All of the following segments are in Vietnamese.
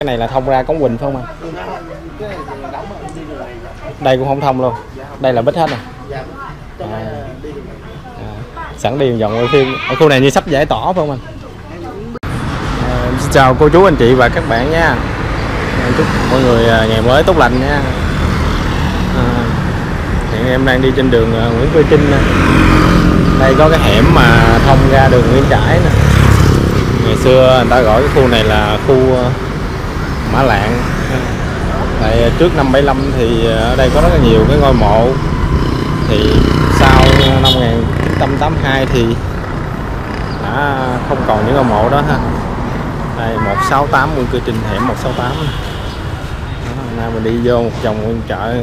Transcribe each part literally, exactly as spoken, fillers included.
Cái này là thông ra Cống Quỳnh phải không anh? Đây cũng không thông luôn. Đây là bích hết rồi. À, à, sẵn đi vòng quay phim. Ở khu này như sắp giải tỏa phải không anh? À, xin chào cô chú, anh chị và các bạn nha. Chúc mọi người ngày mới tốt lành nha. À, hiện em đang đi trên đường Nguyễn Quê Trinh. Đây có cái hẻm mà thông ra đường Nguyễn Trãi nè. Ngày xưa người ta gọi cái khu này là khu Mả Lạng. Tại trước năm bảy lăm thì ở đây có rất là nhiều cái ngôi mộ. Thì sau năm một nghìn chín trăm tám mươi hai thì đã không còn những ngôi mộ đó ha. Đây một sáu tám Nguyễn Cư Trinh, hẻm một sáu tám. Hôm nay mình đi vô một vòng nguyên chợ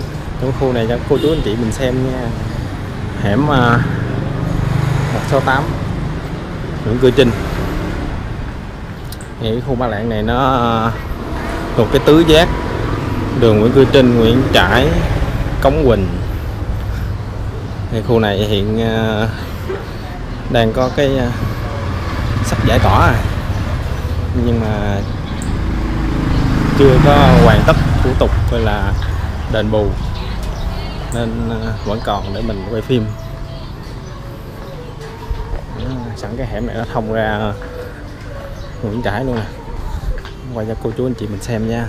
trong khu này cho cô chú anh chị mình xem nha. Hẻm một sáu tám Nguyễn Cư Trinh. Thì khu Mả Lạng này nó thuộc cái tứ giác đường Nguyễn Cư Trinh, Nguyễn Trãi, Cống Quỳnh. Thì khu này hiện uh, đang có cái uh, sắp giải tỏa rồi, nhưng mà chưa có hoàn tất thủ tục gọi là đền bù, nên uh, vẫn còn để mình quay phim. Uh, sẵn cái hẻm này nó thông ra uh, Nguyễn Trãi luôn nè, quay cho cô chú anh chị mình xem nha.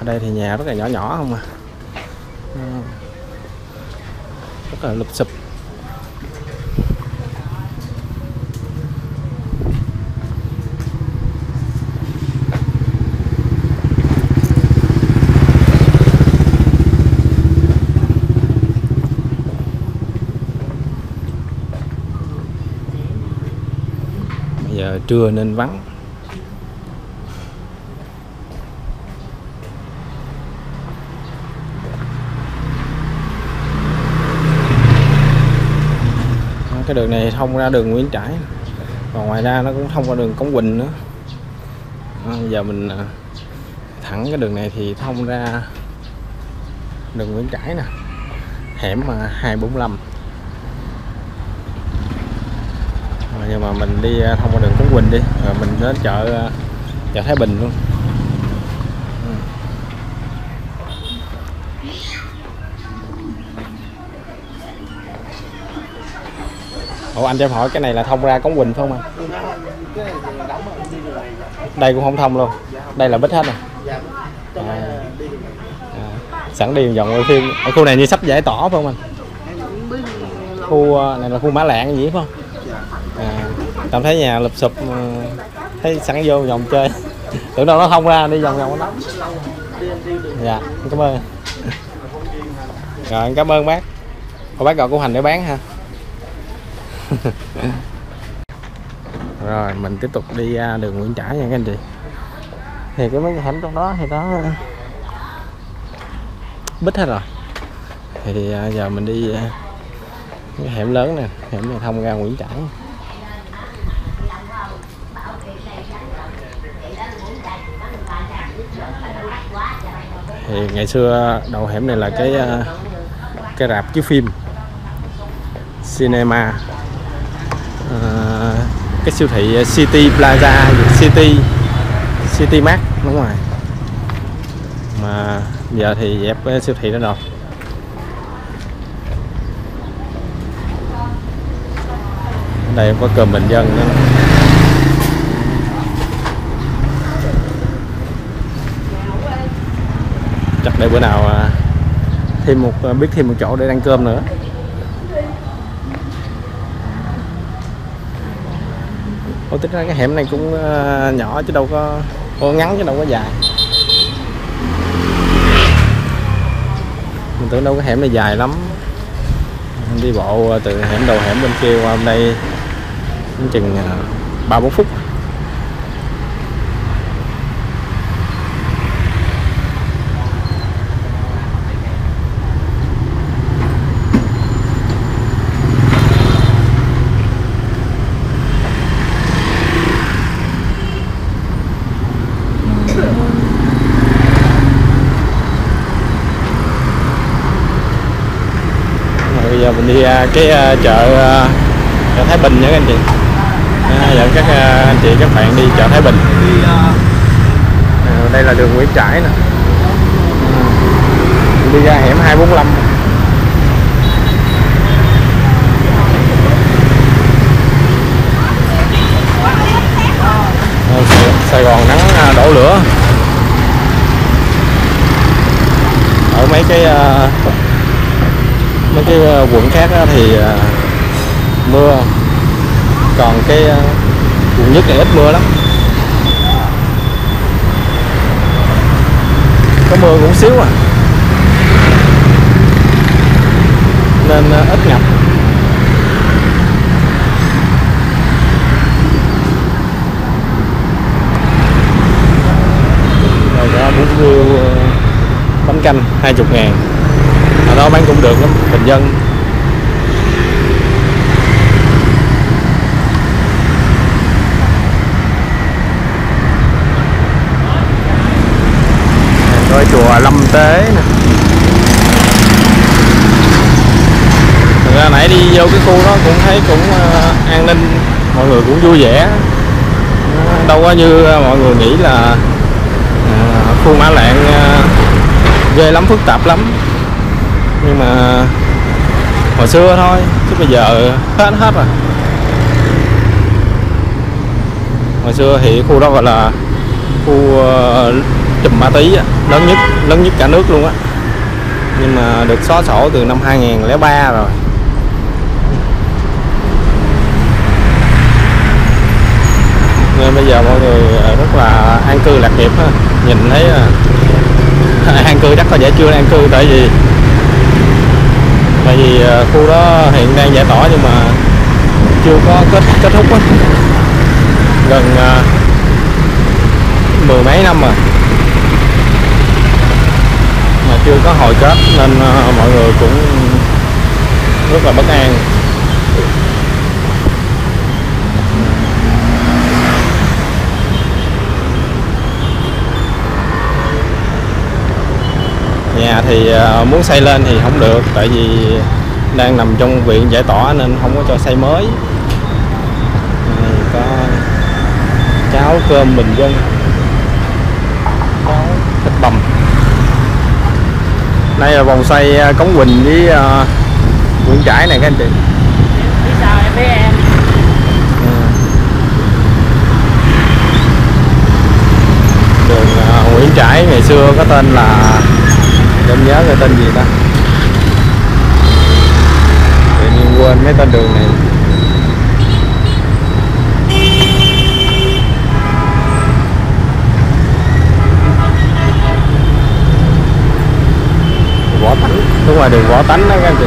Ở đây thì nhà rất là nhỏ nhỏ không à, rất là lụp xụp. Bây giờ trưa nên vắng. Cái đường này thông ra đường Nguyễn Trãi, còn ngoài ra nó cũng thông qua đường Cống Quỳnh nữa. À, giờ mình thẳng cái đường này thì thông ra đường Nguyễn Trãi nè, hẻm mà hai bốn lăm. À, nhưng mà mình đi thông qua đường Cống Quỳnh đi, rồi mình đến chợ chợ Thái Bình luôn. Ủa anh cho em hỏi, cái này là thông ra Cống Quỳnh phải không anh? Đây cũng không thông luôn. Đây là bích hết rồi. À, à, sẵn đi vòng quay phim. Ở khu này như sắp giải tỏa phải không anh? Khu này là khu Mả Lạng gì phải không? À, cảm thấy nhà lụp xụp, thấy sẵn vô vòng chơi. Tưởng đâu nó thông ra, đi vòng vòng nó. Dạ, cảm ơn. Rồi, cảm ơn bác. Cô bác gọi củ hành để bán ha. Rồi mình tiếp tục đi ra đường Nguyễn Trãi nha các anh chị. Thì cái mấy cái hẻm trong đó thì nó bít hết rồi. Thì giờ mình đi cái hẻm lớn nè, hẻm này thông ra Nguyễn Trãi. Thì ngày xưa đầu hẻm này là cái cái rạp chiếu phim cinema. Uh, cái siêu thị City Plaza, City City Max đúng rồi. Mà giờ thì dẹp cái siêu thị đó rồi. Đây có cơm bình dân nữa. Chắc để bữa nào thêm một biết thêm một chỗ để ăn cơm nữa. Ủa, tính ra cái hẻm này cũng uh, nhỏ chứ đâu có ô, ngắn chứ đâu có dài. Mình tưởng đâu cái hẻm này dài lắm. Mình đi bộ từ hẻm đầu hẻm bên kia qua bên đây cũng chừng ba bốn phút. Bây giờ mình đi cái chợ, chợ Thái Bình nha các anh chị. À, các anh chị các bạn đi chợ Thái Bình. Đây là đường Nguyễn Trãi nè, đi ra hẻm hai bốn lăm. Sài Gòn nắng đổ lửa. Ở mấy cái mấy cái quận khác thì mưa, còn cái quận nhất này ít mưa lắm, có mưa cũng xíu à, nên ít ngập. Rồi có bún riêu bánh canh hai mươi ngàn, ở đó bán cũng được lắm, bình dân. Rồi chùa Lâm Tế nè. Thực ra nãy đi vô cái khu đó cũng thấy cũng an ninh, mọi người cũng vui vẻ, đâu có như mọi người nghĩ là khu Mã Lạng ghê lắm, phức tạp lắm. Nhưng mà hồi xưa thôi, chứ bây giờ hết hết rồi. Hồi xưa thì khu đó gọi là khu trùm ma túy, lớn nhất lớn nhất cả nước luôn á, nhưng mà được xóa sổ từ năm hai nghìn lẻ ba rồi. Nên bây giờ mọi người rất là an cư lạc nghiệp ha. Nhìn thấy an cư chắc có vẻ chưa an cư, tại vì tại vì khu đó hiện đang giải tỏa nhưng mà chưa có kết kết thúc á, gần mười mấy năm rồi mà chưa có hồi kết, nên mọi người cũng rất là bất an. Nhà thì muốn xây lên thì không được, tại vì đang nằm trong viện giải tỏa nên không có cho xây mới. Có cháo cơm bình dân, cháo thịt bằm. Đây là vòng xoay Cống Quỳnh với uh, Nguyễn Trãi này các anh chị. Biết sao em biết em. À. Đường uh, Nguyễn Trãi ngày xưa có tên là, em nhớ cái tên gì ta, tự nhiên quên mấy tên đường này. Võ Tánh, đúng rồi, đường Võ Tánh đó các anh chị.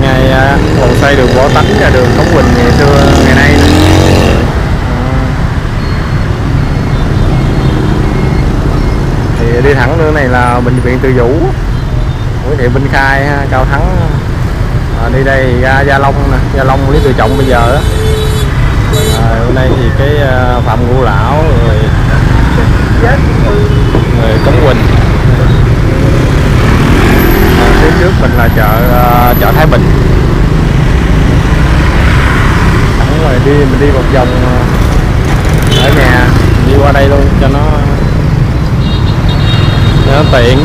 Ngày còn xây đường Võ Tánh là đường Cống Quỳnh ngày xưa, ngày nay nữa. Thì đi thẳng nữa này là bệnh viện Từ Dũ, Bùi Viện, Minh Khai, Cao Thắng. À, đi đây ra Gia Long nè, Gia Long Lý Từ Trọng bây giờ đó. À, hôm nay thì cái Phạm Ngũ Lão, người người Cống Quỳnh. Phía trước mình là chợ uh, chợ Thái Bình. Thẳng ngoài đi mình đi một vòng ở nhà, đi qua đây luôn cho nó nó tiện.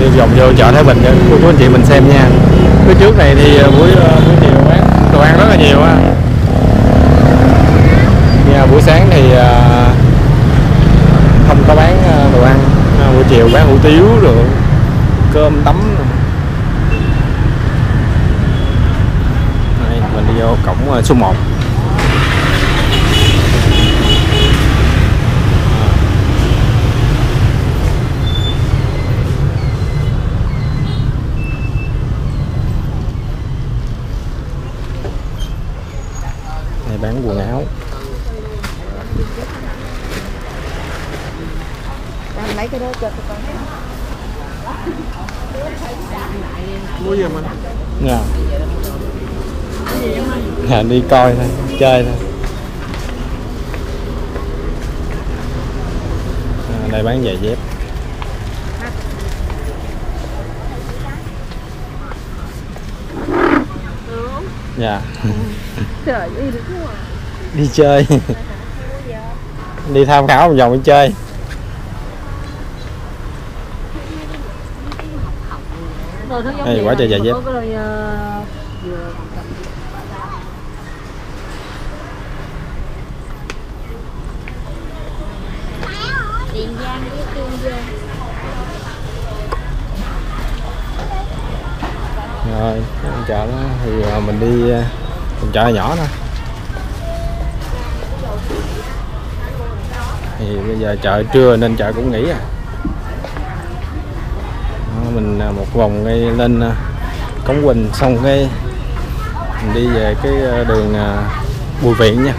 Đi vòng vô chợ Thái Bình cho cô anh chị mình xem nha. Phía trước này thì buổi buổi chiều quán đồ ăn rất là nhiều ha. Nhà buổi sáng thì không có bán đồ ăn, buổi chiều bán hủ tiếu rồi cơm tấm. Mình đi vô cổng số một. Này bán quần áo. Mấy cái đó cho tụi con. Mua gì mình? Dạ. À, đi coi thôi, chơi thôi. À, Ở đây bán giày dép. Dạ. Trời đi được không? Đi chơi. Đi tham khảo một vòng đi chơi. Đây quá trời giày dép. Rồi, chợ đó thì mình đi mình chợ nhỏ thôi. Thì bây giờ chợ trưa nên chợ cũng nghỉ à. Mình một vòng ngay lên Cống Quỳnh xong cái mình đi về cái đường Bùi Viện nha.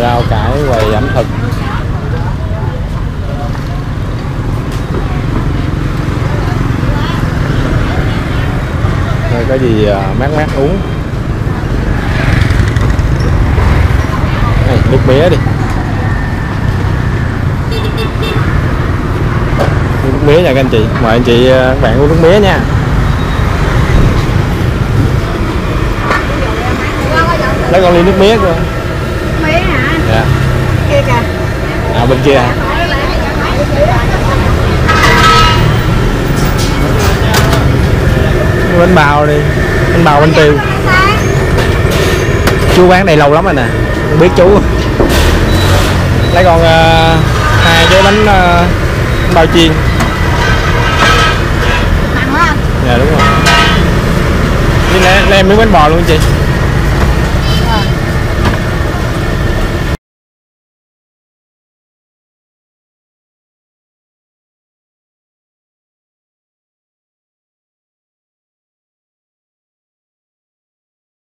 Rau cải quầy ẩm thực. Rồi có gì mát mát uống. Này, nước mía đi. Nước mía nha các anh chị, mời anh chị các bạn uống nước mía nha. Lấy con ly nước mía coi. Dạ. Kia kìa. À bên kia. Bánh bào đi. Bánh bào bánh tiêu. Chú bán này lâu lắm rồi nè. Không biết chú. Lấy con uh, hai cái bánh, uh, bánh bao chiên. Dạ đúng rồi. Đi lấy, lấy miếng bánh bò luôn chị.